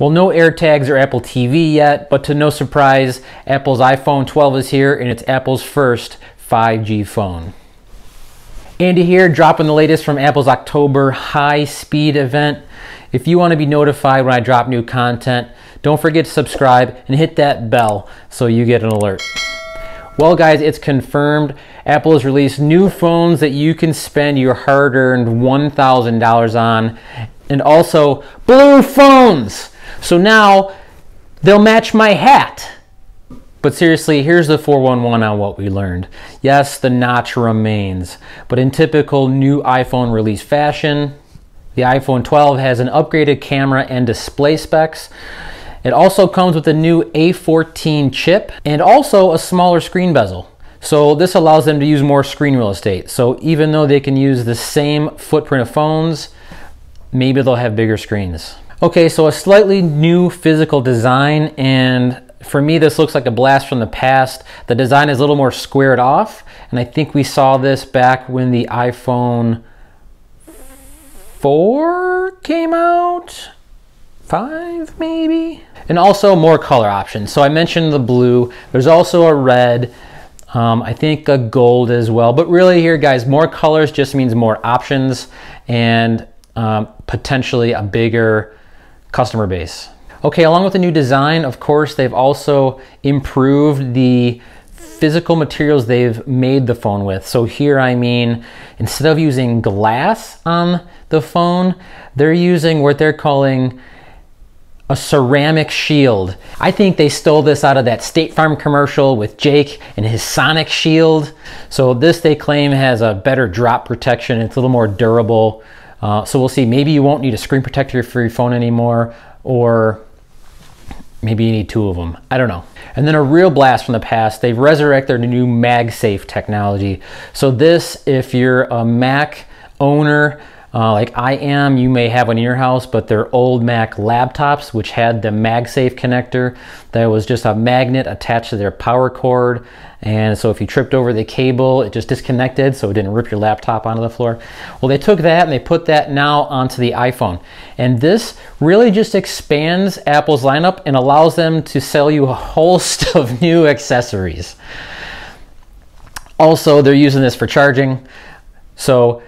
Well, no AirTags or Apple TV yet, but to no surprise, Apple's iPhone 12 is here and it's Apple's first 5G phone. Andy here, dropping the latest from Apple's October high-speed event. If you want to be notified when I drop new content, don't forget to subscribe and hit that bell so you get an alert. Well guys, it's confirmed. Apple has released new phones that you can spend your hard-earned $1,000 on, and also blue phones. So now they'll match my hat. But seriously, here's the 411 on what we learned. Yes, the notch remains, but in typical new iPhone release fashion, the iPhone 12 has an upgraded camera and display specs. It also comes with a new A14 chip and also a smaller screen bezel. So this allows them to use more screen real estate. So even though they can use the same footprint of phones, maybe they'll have bigger screens. Okay, so a slightly new physical design, and for me this looks like a blast from the past. The design is a little more squared off, and I think we saw this back when the iPhone 4 came out? 5 maybe? And also more color options. So I mentioned the blue, there's also a red, I think a gold as well, but really here guys, more colors just means more options and potentially a bigger customer base. Okay, along with the new design, of course, they've also improved the physical materials they've made the phone with. So here, I mean, instead of using glass on the phone, they're using what they're calling a ceramic shield. I think they stole this out of that State Farm commercial with Jake and his Sonic shield. So this, they claim, has a better drop protection. It's a little more durable. So we'll see, maybe you won't need a screen protector for your phone anymore, or maybe you need two of them, I don't know. And then a real blast from the past, they've resurrected their new MagSafe technology. So this, if you're a Mac owner, like I am, you may have one in your house, but they're old Mac laptops, which had the MagSafe connector that was just a magnet attached to their power cord. And so if you tripped over the cable, it just disconnected, so it didn't rip your laptop onto the floor. Well, they took that and they put that now onto the iPhone. And this really just expands Apple's lineup and allows them to sell you a host of new accessories. Also, they're using this for charging. So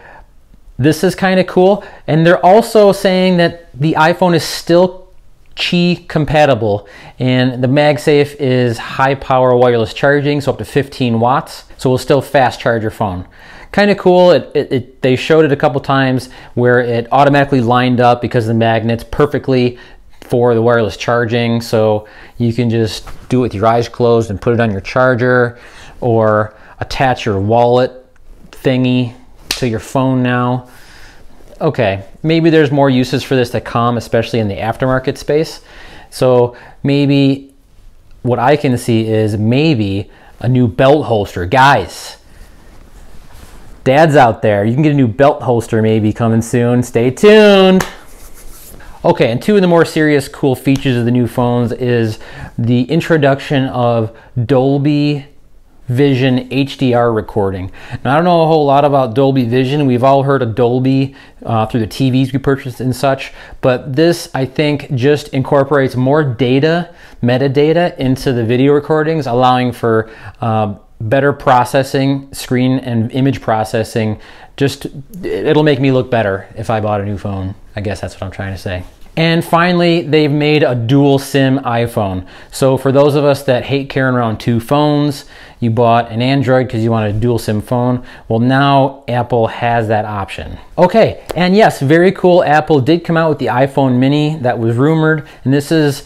this is kind of cool. And they're also saying that the iPhone is still Qi compatible, and the MagSafe is high power wireless charging, so up to 15 watts. So we'll still fast charge your phone. Kind of cool. They showed it a couple times where it automatically lined up because of the magnets perfectly for the wireless charging. So you can just do it with your eyes closed and put it on your charger, or attach your wallet thingy to your phone now. Okay, maybe there's more uses for this to come, especially in the aftermarket space. So maybe what I can see is maybe a new belt holster. Guys, dads out there, you can get a new belt holster maybe coming soon. Stay tuned. Okay, and two of the more serious cool features of the new phones is the introduction of Dolby Vision HDR recording. Now, I don't know a whole lot about Dolby Vision. We've all heard of Dolby through the TVs we purchased and such, but this, I think, just incorporates more data, metadata, into the video recordings, allowing for better processing, screen and image processing. Just, it'll make me look better if I bought a new phone. I guess that's what I'm trying to say. And finally, they've made a dual SIM iPhone. So for those of us that hate carrying around two phones, you bought an Android because you wanted a dual SIM phone. Well, now Apple has that option. Okay, and yes, very cool. Apple did come out with the iPhone Mini that was rumored, and this is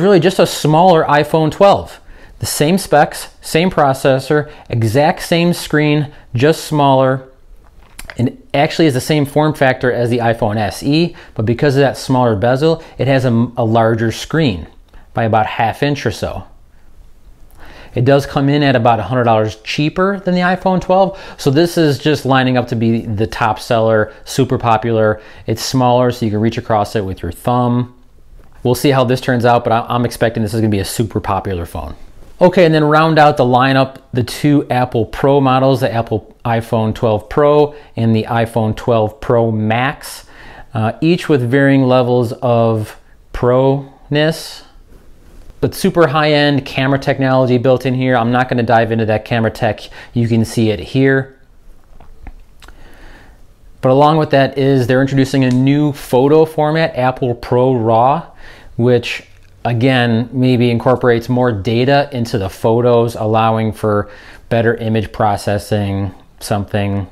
really just a smaller iPhone 12. The same specs, same processor, exact same screen, just smaller. And actually is the same form factor as the iPhone SE, but because of that smaller bezel, it has a larger screen by about ½ inch or so. It does come in at about $100 cheaper than the iPhone 12. So this is just lining up to be the top seller, super popular. It's smaller, so you can reach across it with your thumb. We'll see how this turns out, but I'm expecting this is gonna be a super popular phone. Okay, and then round out the lineup, the two Apple Pro models, the Apple iPhone 12 Pro and the iPhone 12 Pro Max, each with varying levels of Pro-ness, but super high-end camera technology built in here. I'm not going to dive into that camera tech. You can see it here. But along with that is they're introducing a new photo format, Apple ProRAW, which again maybe incorporates more data into the photos, allowing for better image processing, something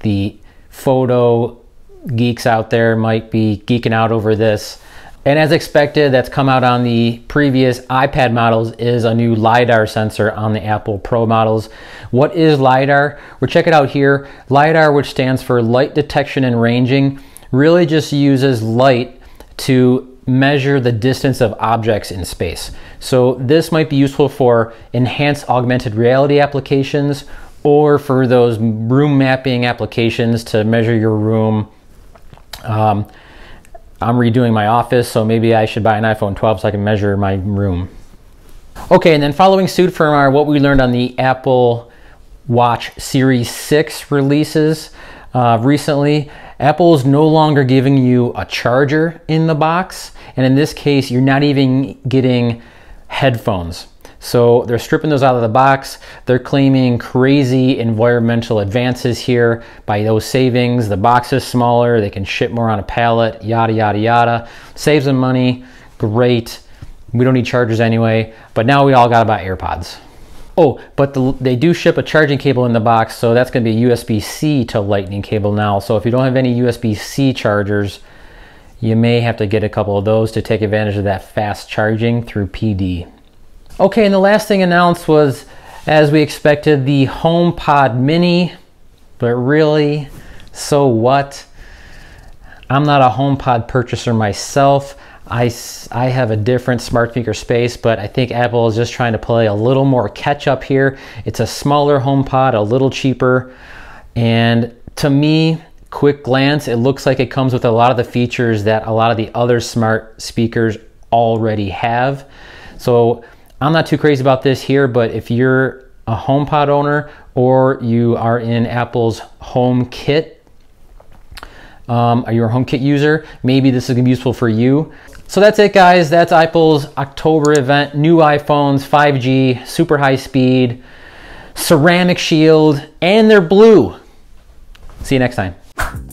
the photo geeks out there might be geeking out over this. And as expected, that's come out on the previous iPad models is a new LiDAR sensor on the Apple Pro models. What is LiDAR? Well, check it out here. LiDAR, which stands for light detection and ranging, really just uses light to measure the distance of objects in space. So this might be useful for enhanced augmented reality applications or for those room mapping applications to measure your room. I'm redoing my office, so maybe I should buy an iPhone 12 so I can measure my room. Okay, and then following suit from what we learned on the Apple Watch Series 6 releases recently, Apple's no longer giving you a charger in the box, and in this case, you're not even getting headphones. So they're stripping those out of the box. They're claiming crazy environmental advances here by those savings. The box is smaller, they can ship more on a pallet, yada, yada, yada. Saves them money, great. We don't need chargers anyway, but now we all gotta buy AirPods. Oh, but they do ship a charging cable in the box, so that's gonna be USB-C to lightning cable now. So if you don't have any USB-C chargers, you may have to get a couple of those to take advantage of that fast charging through PD. Okay, and the last thing announced was, as we expected, the HomePod Mini, but really, so what? I'm not a HomePod purchaser myself. I have a different smart speaker space, but I think Apple is just trying to play a little more catch up here. It's a smaller HomePod, a little cheaper, and to me, quick glance, it looks like it comes with a lot of the features that a lot of the other smart speakers already have. So I'm not too crazy about this here, but if you're a HomePod owner or you are in Apple's HomeKit, or you're a HomeKit user, maybe this is gonna be useful for you. So that's it, guys. That's Apple's October event. New iPhones, 5G, super high speed, ceramic shield, and they're blue. See you next time.